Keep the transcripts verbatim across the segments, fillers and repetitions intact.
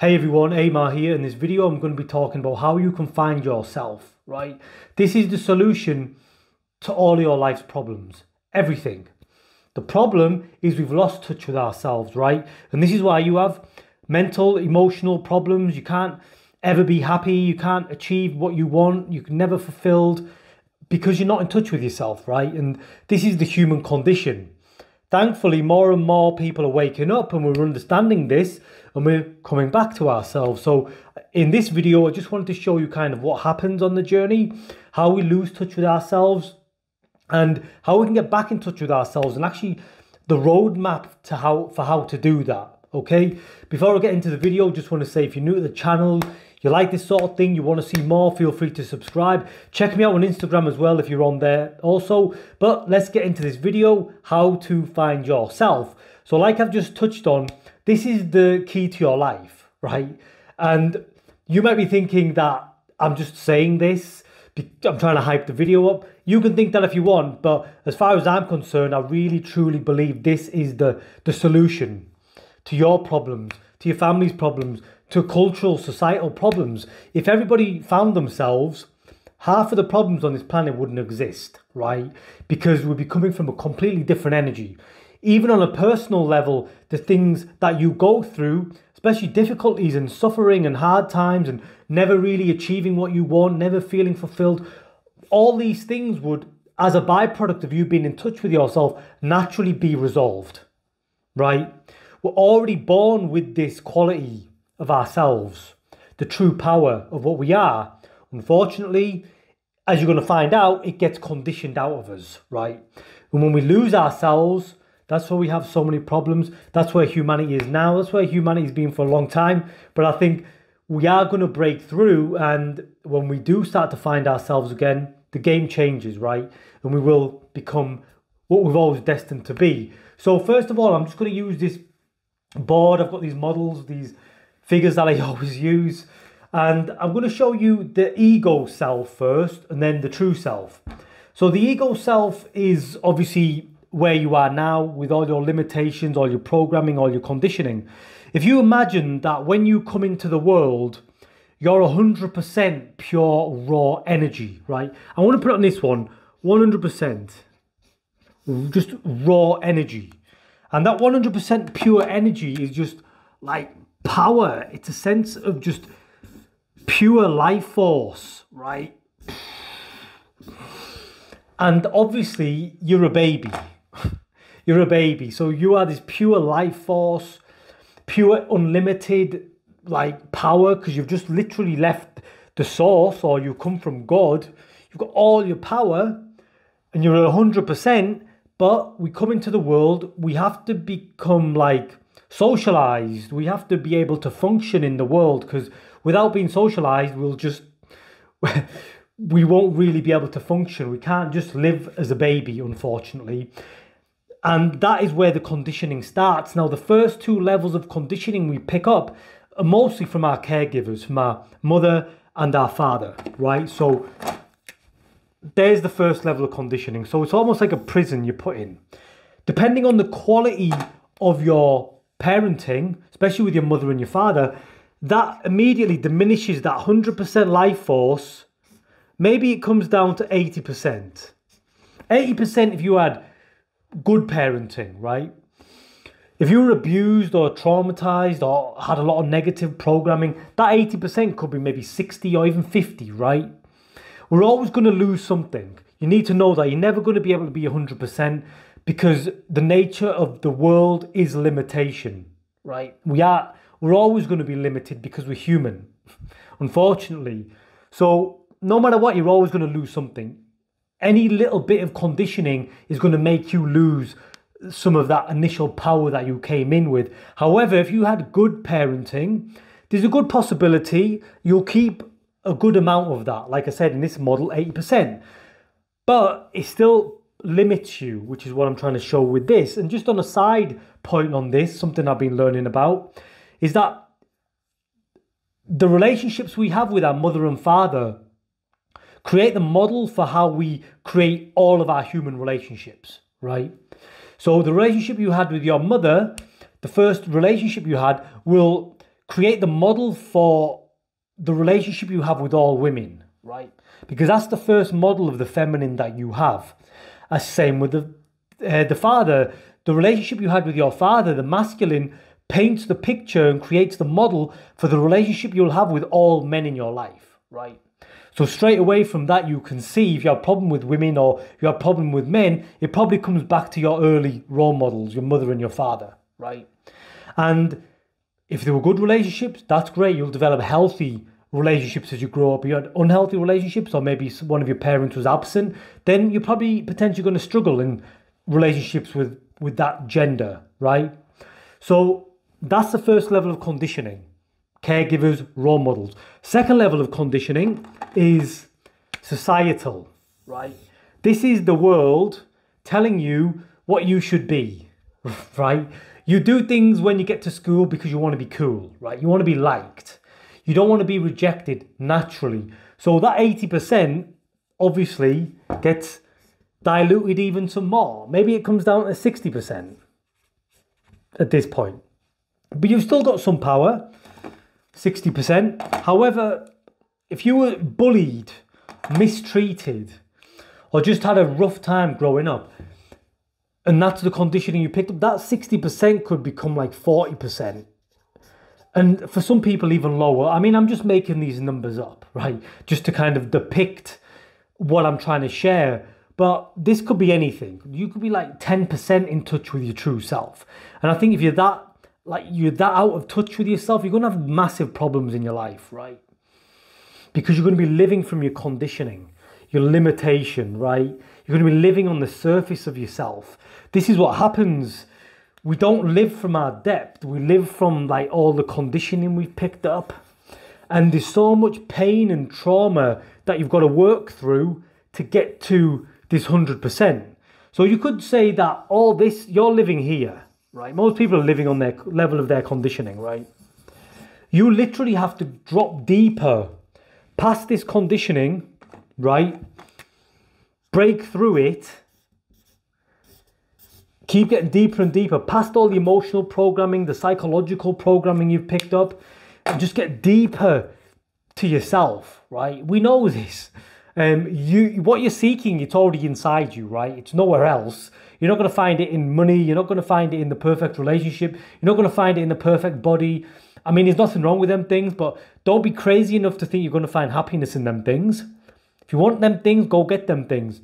Hey everyone, Amar here. In this video I'm going to be talking about how you can find yourself, right? This is the solution to all your life's problems, everything. The problem is we've lost touch with ourselves, right? And this is why you have mental, emotional problems. You can't ever be happy, you can't achieve what you want, you can never be fulfilled because you're not in touch with yourself, right? And this is the human condition. Thankfully, more and more people are waking up and we're understanding this and we're coming back to ourselves. So in this video, I just wanted to show you kind of what happens on the journey, how we lose touch with ourselves and how we can get back in touch with ourselves and actually the roadmap to how, for how to do that, okay? Before I get into the video, just want to say if you're new to the channel, you like this sort of thing, you want to see more, feel free to subscribe. Check me out on Instagram as well if you're on there also. But let's get into this video, how to find yourself. So like I've just touched on, this is the key to your life, right? And you might be thinking that I'm just saying this, I'm trying to hype the video up. You can think that if you want, but as far as I'm concerned, I really truly believe this is the, the solution to your problems, to your family's problems, to cultural, societal problems. If everybody found themselves, half of the problems on this planet wouldn't exist, right? Because we'd be coming from a completely different energy. Even on a personal level, the things that you go through, especially difficulties and suffering and hard times and never really achieving what you want, never feeling fulfilled, all these things would, as a byproduct of you being in touch with yourself, naturally be resolved, right? We're already born with this quality of ourselves, the true power of what we are. Unfortunately, as you're going to find out, it gets conditioned out of us, right? And when we lose ourselves, that's where we have so many problems. That's where humanity is now. That's where humanity's been for a long time. But I think we are going to break through, and when we do start to find ourselves again, the game changes, right? And we will become what we've always destined to be. So first of all, I'm just going to use this board. I've got these models, these figures that I always use, and I'm going to show you the ego self first and then the true self. So the ego self is obviously where you are now with all your limitations, all your programming, all your conditioning. If you imagine that when you come into the world, you're one hundred percent pure raw energy, right? I want to put on this one, one hundred percent just raw energy. And that one hundred percent pure energy is just like power. It's a sense of just pure life force, right? And obviously you're a baby. You're a baby. So you are this pure life force, pure unlimited like power, because you've just literally left the source or you come from God. You've got all your power and you're at one hundred percent, but we come into the world, we have to become like socialized. We have to be able to function in the world, because without being socialized, we'll just we won't really be able to function. We can't just live as a baby, unfortunately. And that is where the conditioning starts. Now, the first two levels of conditioning we pick up are mostly from our caregivers, from our mother and our father, right? So there's the first level of conditioning. So it's almost like a prison you're put in. Depending on the quality of your parenting, especially with your mother and your father, that immediately diminishes that one hundred percent life force. Maybe it comes down to eighty percent. eighty percent if you had good parenting, right? If you were abused or traumatized or had a lot of negative programming, that eighty percent could be maybe sixty or even fifty, right? We're always going to lose something. You need to know that you're never going to be able to be one hundred percent, because the nature of the world is limitation, right? We are We're always going to be limited because we're human, unfortunately. So no matter what, you're always going to lose something. Any little bit of conditioning is going to make you lose some of that initial power that you came in with. However, if you had good parenting, there's a good possibility you'll keep a good amount of that. Like I said, in this model, eighty percent. But it still limits you, which is what I'm trying to show with this. And just on a side point on this, something I've been learning about, is that the relationships we have with our mother and father create the model for how we create all of our human relationships, right? So the relationship you had with your mother, the first relationship you had, will create the model for the relationship you have with all women, right? Because that's the first model of the feminine that you have. As same with the uh, the father, the relationship you had with your father, the masculine paints the picture and creates the model for the relationship you'll have with all men in your life, right? So straight away from that, you can see if you have a problem with women or you have a problem with men, it probably comes back to your early role models, your mother and your father, right? And if they were good relationships, that's great. You'll develop healthy relationships as you grow up. You had unhealthy relationships, or maybe one of your parents was absent, then you're probably potentially going to struggle in relationships with, with that gender, right? So that's the first level of conditioning. Caregivers, role models. Second level of conditioning is societal, right? This is the world telling you what you should be, right? You do things when you get to school because you want to be cool, right? You want to be liked. You don't want to be rejected naturally. So that eighty percent obviously gets diluted even some more. Maybe it comes down to sixty percent at this point. But you've still got some power. sixty percent. However, if you were bullied, mistreated, or just had a rough time growing up, and that's the conditioning you picked up, that sixty percent could become like forty percent. And for some people, even lower. I mean, I'm just making these numbers up, right? Just to kind of depict what I'm trying to share. But this could be anything. You could be like ten percent in touch with your true self. And I think if you're that Like you're that out of touch with yourself, you're going to have massive problems in your life, right? Because you're going to be living from your conditioning, your limitation, right? You're going to be living on the surface of yourself. This is what happens. We don't live from our depth. We live from like all the conditioning we've picked up. And there's so much pain and trauma that you've got to work through to get to this one hundred percent. So you could say that all this, you're living here. Right, most people are living on their level of their conditioning, right? You literally have to drop deeper past this conditioning, right? Break through it. Keep getting deeper and deeper past all the emotional programming, the psychological programming you've picked up, and just get deeper to yourself, right? We know this. Um, you, what you're seeking, it's already inside you, right? It's nowhere else. You're not going to find it in money. You're not going to find it in the perfect relationship. You're not going to find it in the perfect body. I mean, there's nothing wrong with them things, but don't be crazy enough to think you're going to find happiness in them things. If you want them things, go get them things.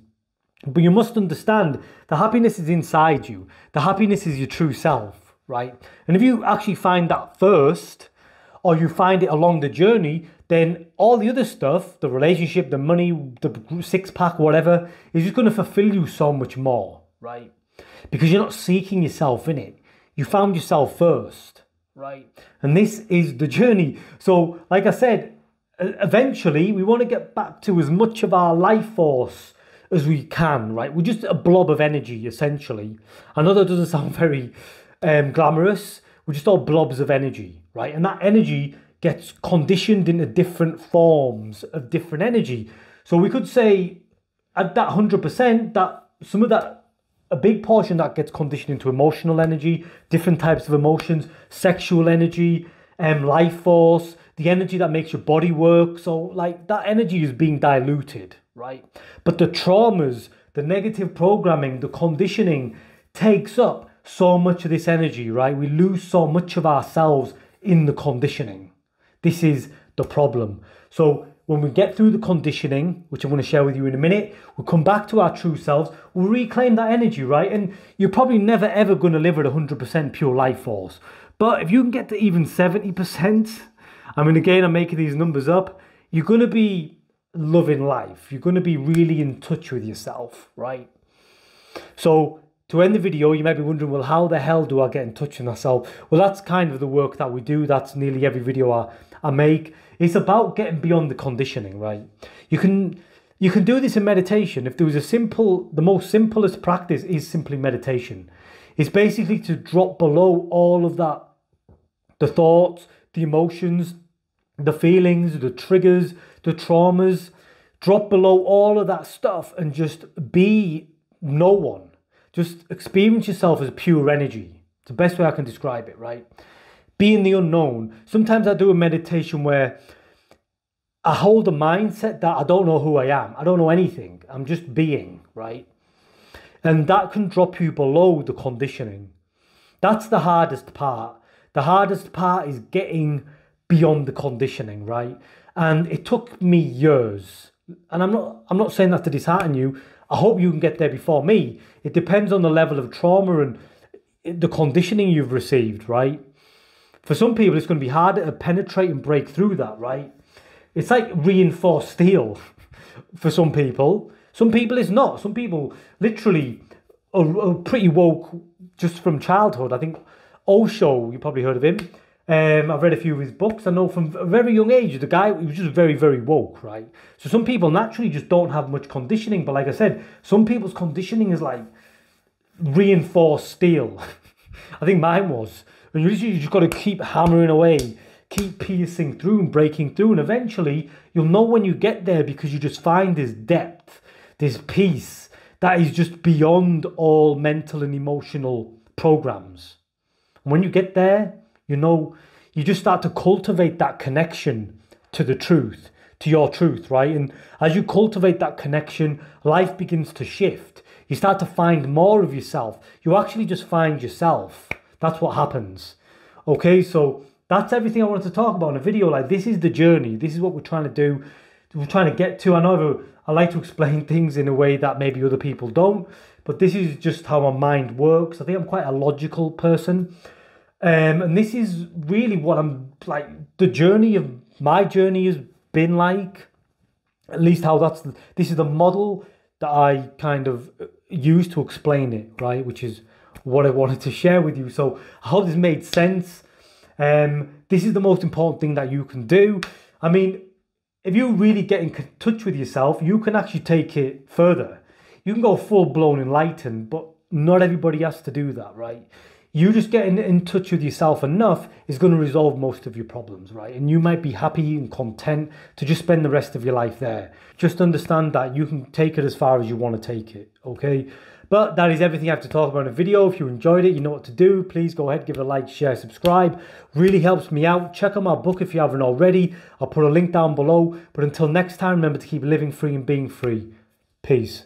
But you must understand the happiness is inside you. The happiness is your true self, right? And if you actually find that first, or you find it along the journey, then all the other stuff, the relationship, the money, the six-pack, whatever, is just going to fulfill you so much more. Right, because you're not seeking yourself in it. You found yourself first, right? And this is the journey. So, like I said, eventually we want to get back to as much of our life force as we can, right? We're just a blob of energy, essentially. I know that doesn't sound very um, glamorous. We're just all blobs of energy, right? And that energy gets conditioned into different forms of different energy. So we could say at that one hundred percent that some of that, a big portion that gets conditioned into emotional energy, different types of emotions, sexual energy, um, life force, the energy that makes your body work. So like that energy is being diluted, right? But the traumas, the negative programming, the conditioning takes up so much of this energy, right? We lose so much of ourselves in the conditioning. This is the problem. So when we get through the conditioning, which I'm going to share with you in a minute, we'll come back to our true selves, we'll reclaim that energy, right? And you're probably never, ever going to live at one hundred percent pure life force. But if you can get to even seventy percent, I mean, again, I'm making these numbers up, you're going to be loving life. You're going to be really in touch with yourself, right? So to end the video, you might be wondering, well, how the hell do I get in touch with myself? Well, that's kind of the work that we do. That's nearly every video I, I make. It's about getting beyond the conditioning, right? You can you can do this in meditation. If there was a simple, the most simplest practice is simply meditation. It's basically to drop below all of that, the thoughts, the emotions, the feelings, the triggers, the traumas. Drop below all of that stuff and just be no one. Just experience yourself as pure energy. It's the best way I can describe it, right? be in the unknown. Sometimes I do a meditation where I hold a mindset that I don't know who I am. I don't know anything. I'm just being, right? And that can drop you below the conditioning. That's the hardest part. The hardest part is getting beyond the conditioning, right? And it took me years. And I'm not, I'm not saying that to dishearten you. I hope you can get there before me. It depends on the level of trauma and the conditioning you've received, right? For some people, it's going to be harder to penetrate and break through that, right? It's like reinforced steel for some people. Some people it's not. Some people literally are, are pretty woke just from childhood. I think Osho, you probably heard of him. Um, I've read a few of his books. I know from a very young age, the guy was just very, very woke, right? So some people naturally just don't have much conditioning. But like I said, some people's conditioning is like reinforced steel. I think mine was. And you just, you just got to keep hammering away, keep piercing through and breaking through. And eventually, you'll know when you get there because you just find this depth, this peace that is just beyond all mental and emotional programs. And when you get there, you know, you just start to cultivate that connection to the truth, to your truth, right? And as you cultivate that connection, life begins to shift. You start to find more of yourself. You actually just find yourself. That's what happens. Okay, so that's everything I wanted to talk about in a video. Like, this is the journey. This is what we're trying to do. We're trying to get to. I know I like to explain things in a way that maybe other people don't, but this is just how my mind works. I think I'm quite a logical person. Um, and this is really what I'm like, the journey of my journey has been like, at least how that's, the, this is the model that I kind of use to explain it, right? Which is what I wanted to share with you. So I hope this made sense. Um, this is the most important thing that you can do. I mean, if you really get in touch with yourself, you can actually take it further. You can go full blown enlightened, but not everybody has to do that, right? You just getting in touch with yourself enough is going to resolve most of your problems, right? And you might be happy and content to just spend the rest of your life there. Just understand that you can take it as far as you want to take it, okay? But that is everything I have to talk about in a video. If you enjoyed it, you know what to do. Please go ahead, give it a like, share, subscribe. Really helps me out. Check out my book if you haven't already. I'll put a link down below. But until next time, remember to keep living free and being free. Peace.